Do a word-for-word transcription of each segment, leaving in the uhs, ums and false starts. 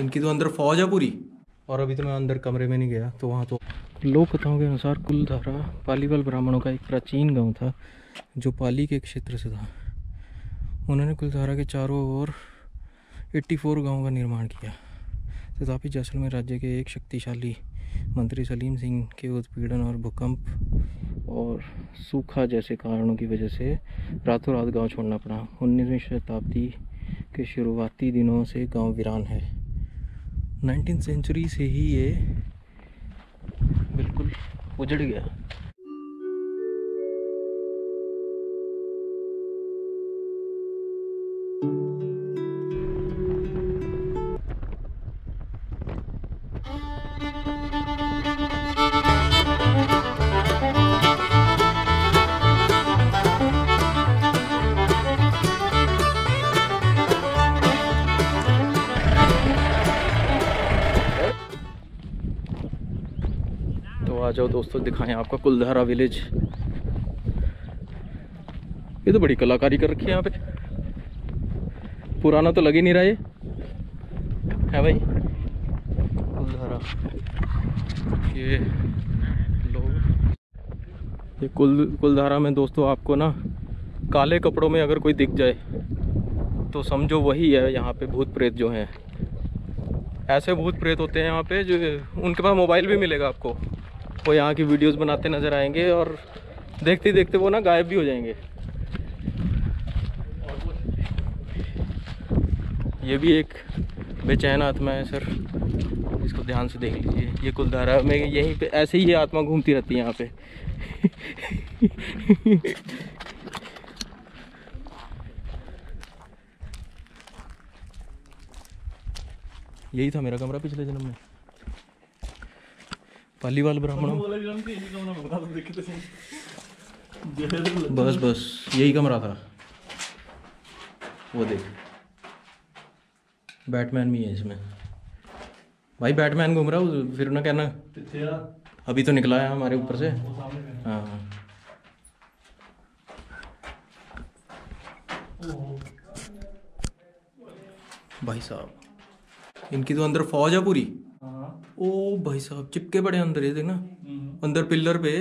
इनकी तो अंदर फौज है पूरी। और अभी तो मैं अंदर कमरे में नहीं गया। तो वहाँ तो लोक कथाओं के अनुसार कुलधारा पालीवाल ब्राह्मणों का एक प्राचीन गांव था जो पाली के क्षेत्र से था। उन्होंने कुलधारा के चारों ओर चौरासी गांवों का निर्माण किया। तथापि जैसलमेर राज्य के एक शक्तिशाली मंत्री सलीम सिंह के उत्पीड़न और भूकंप और सूखा जैसे कारणों की वजह से रातों रात गाँव छोड़ना पड़ा। उन्नीसवीं शताब्दी के शुरुआती दिनों से गाँव वीरान है। नाइनटीन सेंचुरी से ही ये बिल्कुल उजड़ गया। आ जाओ दोस्तों, दिखाएं आपका कुलधारा विलेज। ये तो बड़ी कलाकारी कर रखी है यहाँ पे, पुराना तो लग ही नहीं रहा ये है भाई। कुलधारा ये लोग ये कुल कुलधारा में दोस्तों आपको ना काले कपड़ों में अगर कोई दिख जाए तो समझो वही है यहाँ पे भूत प्रेत जो हैं। ऐसे भूत प्रेत होते हैं यहाँ पे जो उनके पास मोबाइल भी मिलेगा आपको। वो यहाँ की वीडियोस बनाते नज़र आएंगे और देखते देखते वो ना गायब भी हो जाएंगे। ये भी एक बेचैन आत्मा है सर, इसको ध्यान से देख लीजिए। ये कुलधारा में यहीं पे ऐसे ही ये आत्मा घूमती रहती है यहाँ पे। यही था मेरा कमरा पिछले जन्म में, पालीवाल ब्राह्मणों। बस बस यही कमरा था। वो देख बैटमैन भी है इसमें भाई, बैटमैन घूम रहा हूँ। फिर ना कहना अभी तो निकला है हमारे ऊपर से। हाँ हाँ भाई साहब, इनकी तो अंदर फौज है पूरी। ओ भाई साहब, चिपके पड़े अंदर, ये देखना अंदर पिलर पे।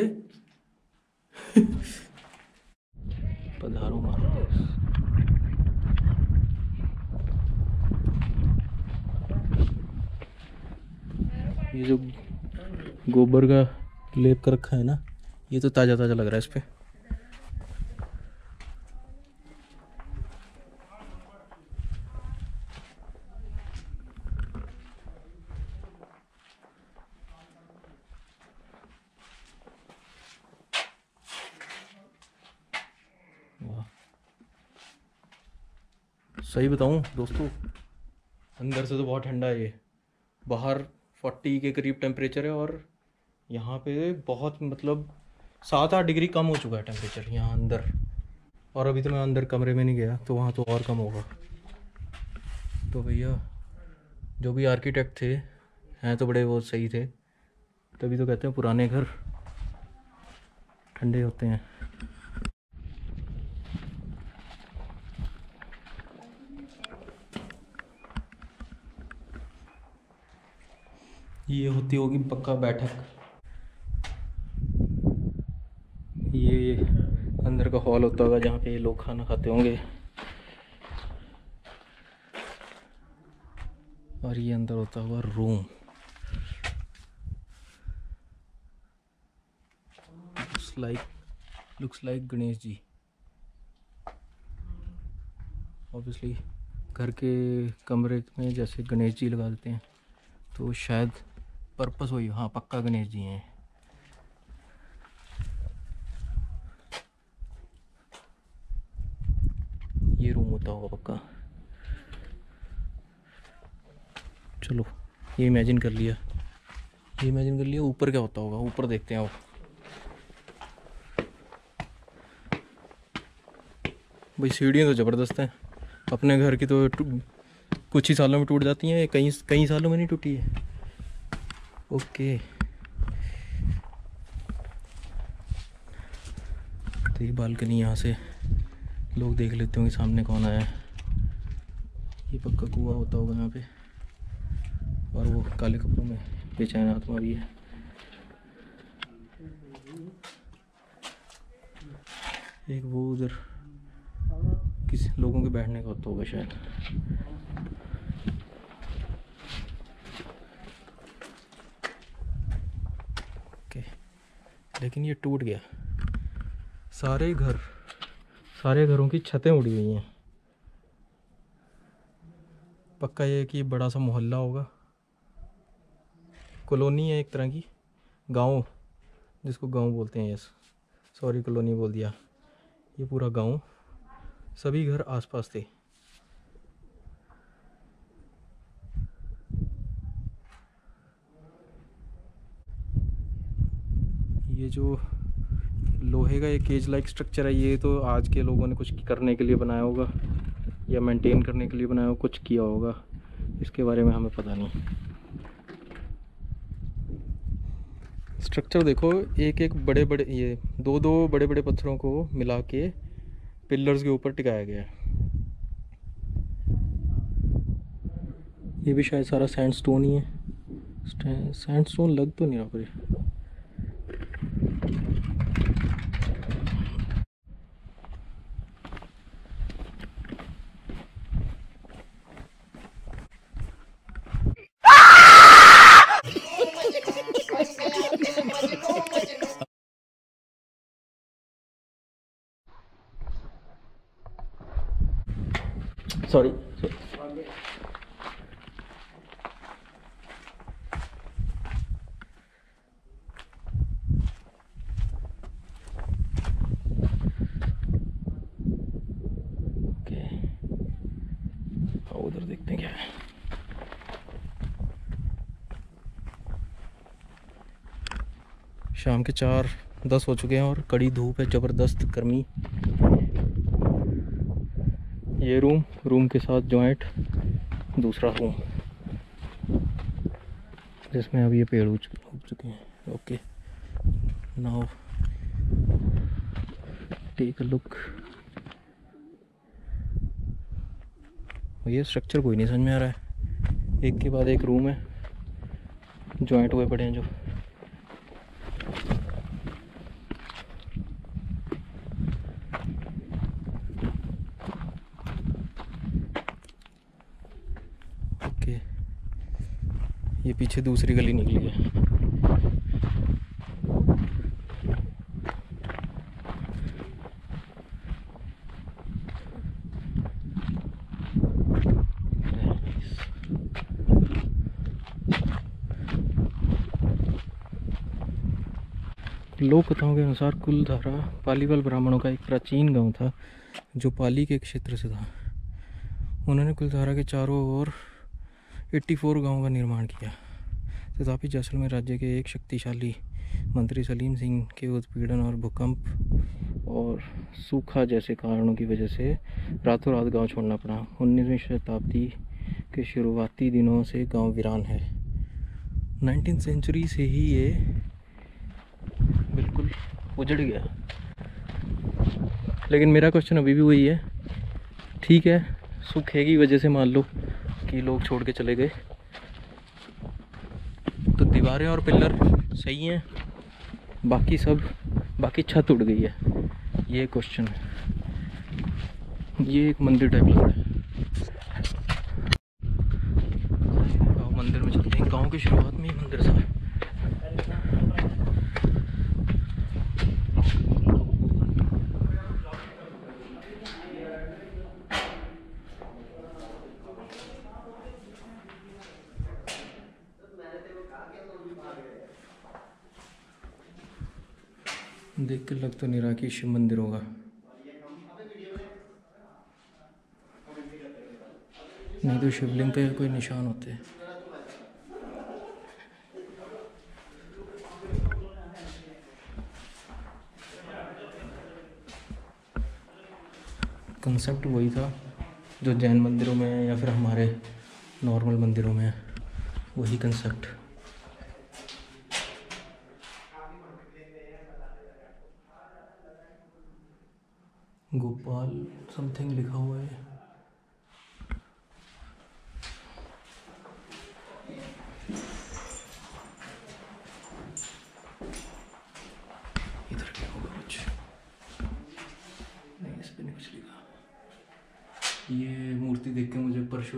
पधारो मारो। ये जो गोबर का लेप कर रखा है ना, ये तो ताजा ताजा लग रहा है इस पे। सही बताऊं दोस्तों, अंदर से तो बहुत ठंडा है ये। बाहर चालीस के करीब टेम्परेचर है और यहाँ पे बहुत मतलब सात आठ डिग्री कम हो चुका है टेम्परेचर यहाँ अंदर। और अभी तो मैं अंदर कमरे में नहीं गया, तो वहाँ तो और कम होगा। तो भैया जो भी आर्किटेक्ट थे हैं तो बड़े वो सही थे, तभी तो कहते हैं पुराने घर ठंडे होते हैं। ये होती होगी पक्का बैठक। ये अंदर का हॉल होता होगा जहाँ पे ये लोग खाना खाते होंगे। और ये अंदर होता होगा room. Looks like looks like Ganesh ji. Obviously घर के कमरे में जैसे गणेश जी लगा देते हैं तो शायद पर्पस हुई। हाँ पक्का गणेश जी हैं। ये रूम होता होगा पक्का। चलो ये इमेजिन कर लिया, ये इमेजिन कर लिया। ऊपर क्या होता होगा, ऊपर देखते हैं। आप भाई सीढ़ियाँ तो ज़बरदस्त हैं। अपने घर की तो कुछ ही सालों में टूट जाती हैं, कई कई सालों में नहीं टूटी है। ओके, तो ये बालकनी, यहाँ से लोग देख लेते होंगे सामने कौन आया है। ये पक्का कुआं होता होगा यहाँ पे। और वो काले कपड़ों में बेचैन आत्मा भी है। एक वो उधर किसी लोगों के बैठने का होता होगा शायद। ओके, लेकिन ये टूट गया। सारे घर सारे घरों की छतें उड़ी हुई हैं। पक्का ये है कि बड़ा सा मोहल्ला होगा, कॉलोनी है एक तरह की, गांव जिसको गांव बोलते हैं। यस सॉरी कॉलोनी बोल दिया। ये पूरा गांव, सभी घर आसपास थे। ये जो लोहे का ये केज लाइक स्ट्रक्चर है, ये तो आज के लोगों ने कुछ करने के लिए बनाया होगा या मेंटेन करने के लिए बनाया होगा, कुछ किया होगा, इसके बारे में हमें पता नहीं। स्ट्रक्चर देखो, एक एक बड़े बड़े ये दो दो बड़े बड़े पत्थरों को मिला के पिलर्स के ऊपर टिकाया गया है। ये भी शायद सारा सैंडस्टोन ही है। सैंडस्टोन लग तो नहीं रहा पर सॉरी। ओके, उधर देखते हैं क्या है। शाम के चार दस हो चुके हैं और कड़ी धूप है, जबरदस्त गर्मी। ये रूम रूम के साथ जॉइंट दूसरा रूम जिसमें अब ये पेड़ उग चुके हैं। Okay, now take a look. ये स्ट्रक्चर कोई नहीं समझ में आ रहा है। एक के बाद एक रूम है, जॉइंट हुए पड़े हैं। जो ये पीछे दूसरी गली निकली है। लोक कथाओं के अनुसार कुलधारा पालीवाल ब्राह्मणों का एक प्राचीन गांव था जो पाली के क्षेत्र से था। उन्होंने कुलधारा के चारों ओर चौरासी गांवों का निर्माण किया। तथापि जैसलमेर राज्य के एक शक्तिशाली मंत्री सलीम सिंह के उत्पीड़न और भूकंप और सूखा जैसे कारणों की वजह से रातों रात गांव छोड़ना पड़ा। उन्नीसवीं शताब्दी के शुरुआती दिनों से गांव वीरान है। नाइनटीन सेंचुरी से ही ये बिल्कुल उजड़ गया। लेकिन मेरा क्वेश्चन अभी भी वही है, ठीक है सूखे की वजह से मान लो कि लोग छोड़ के चले गए, तो दीवारें और पिलर सही हैं, बाकी सब बाकी छत उड़ गई है, ये क्वेश्चन है। ये एक मंदिर टाइप लग रहा है। गाँव मंदिर में चलते हैं। गांव की शुरुआत में ही मंदिर था। देख के लग तो नहीं रहा कि शिव मंदिर होगा। नहीं तो शिवलिंग पे कोई निशान होते हैं। कंसेप्ट वही था जो जैन मंदिरों में है या फिर हमारे नॉर्मल मंदिरों में है, वही कंसेप्ट। गोपाल समथिंग लिखा हुआ है।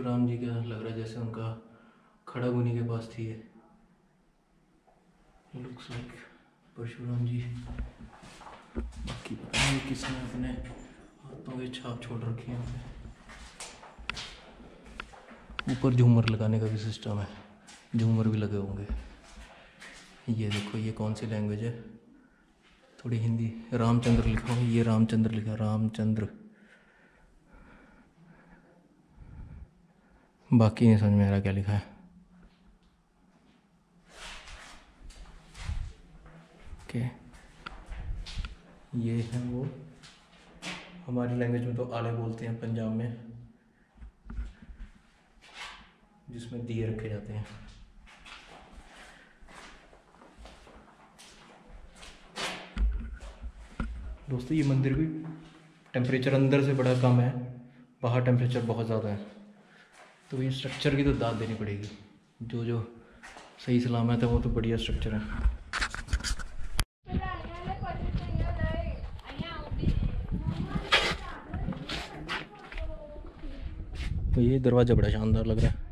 परशुराम जी का लग रहा है, जैसे उनका खड़ग उन्हीं के पास थी। Looks like Parshuram ji. बाकी पता नहीं किसने अपने हाथों के छाप छोड़ रखी है। ऊपर झूमर लगाने का भी सिस्टम है, झूमर भी लगे होंगे। ये देखो, ये कौन सी लैंग्वेज है, थोड़ी हिंदी। रामचंद्र लिखा हो, ये रामचंद्र लिखा, रामचंद्र। बाकी नहीं समझ में आ रहा क्या लिखा है। ओके, ये है वो, हमारी लैंग्वेज में तो आले बोलते हैं पंजाब में, जिसमें दिए रखे जाते हैं। दोस्तों, ये मंदिर भी टेम्परेचर अंदर से बड़ा कम है, बाहर टेम्परेचर बहुत ज़्यादा है, तो ये स्ट्रक्चर की तो दाद देनी पड़ेगी। जो जो सही सलामत है वो तो बढ़िया स्ट्रक्चर है। तो ये दरवाज़ा बड़ा शानदार लग रहा है।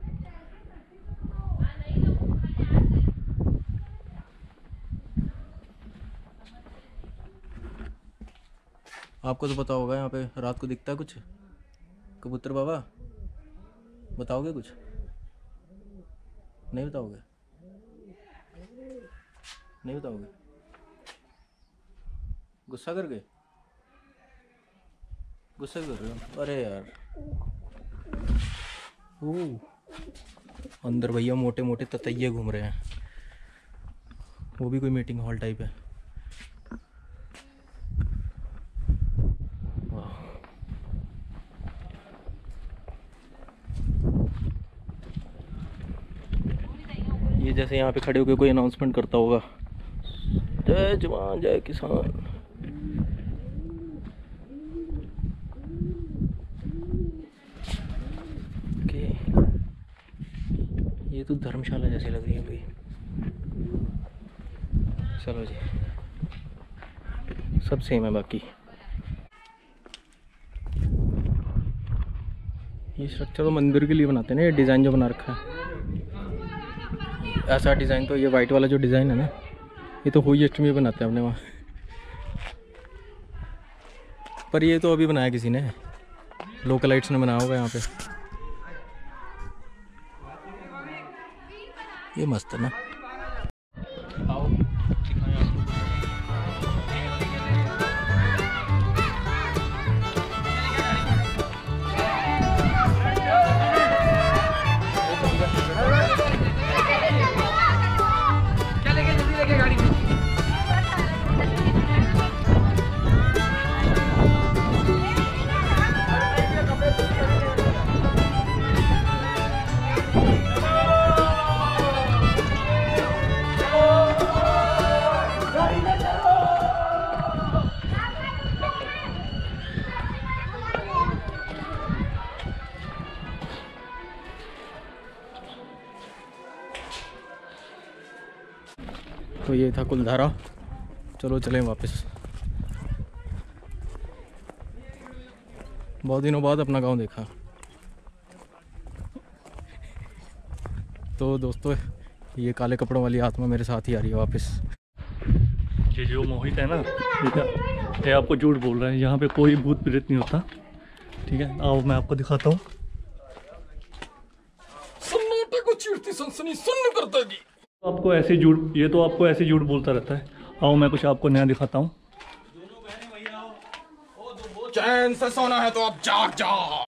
आपको तो पता होगा, यहाँ पे रात को दिखता है कुछ कबूतर बाबा? बताओगे कुछ? नहीं बताओगे? नहीं बताओगे? गुस्सा कर गए? गुस्सा कर रहे हो? अरे यार, ओ अंदर भैया मोटे मोटे ततैये घूम रहे हैं। वो भी कोई मीटिंग हॉल टाइप है। ये जैसे यहाँ पे खड़े होकर कोई अनाउंसमेंट करता होगा, जय जवान जय किसान। ओके, ये तो धर्मशाला जैसे लग रही है भाई। चलो जी, सब सेम है। बाकी ये स्ट्रक्चर तो मंदिर के लिए बनाते हैं ना, ये डिज़ाइन जो बना रखा है ऐसा डिज़ाइन, तो ये वाइट वाला जो डिज़ाइन है ना, ये तो होली अष्टमी बनाते हैं अपने वहाँ पर। ये तो अभी बनाया किसी ने, लोकलाइट्स ने बनाया होगा यहाँ पे। ये मस्त है ना। तो ये था कुलधारा। चलो चलें वापस। बहुत दिनों बाद अपना गांव देखा। तो दोस्तों, ये काले कपड़ों वाली आत्मा मेरे साथ ही आ रही है वापस। ये जो मोहित है ना, ठीक है, ये आपको झूठ बोल रहा है। यहाँ पे कोई भूत प्रेत नहीं होता, ठीक है। आओ मैं आपको दिखाता हूँ। सन्नाटे को चीरती सनसनी सुन्न करता जी। आपको ऐसे झूठ, ये तो आपको ऐसे झूठ बोलता रहता है। आओ मैं कुछ आपको नया दिखाता हूँ। चैन से सोना है तो आप जाग जाओ।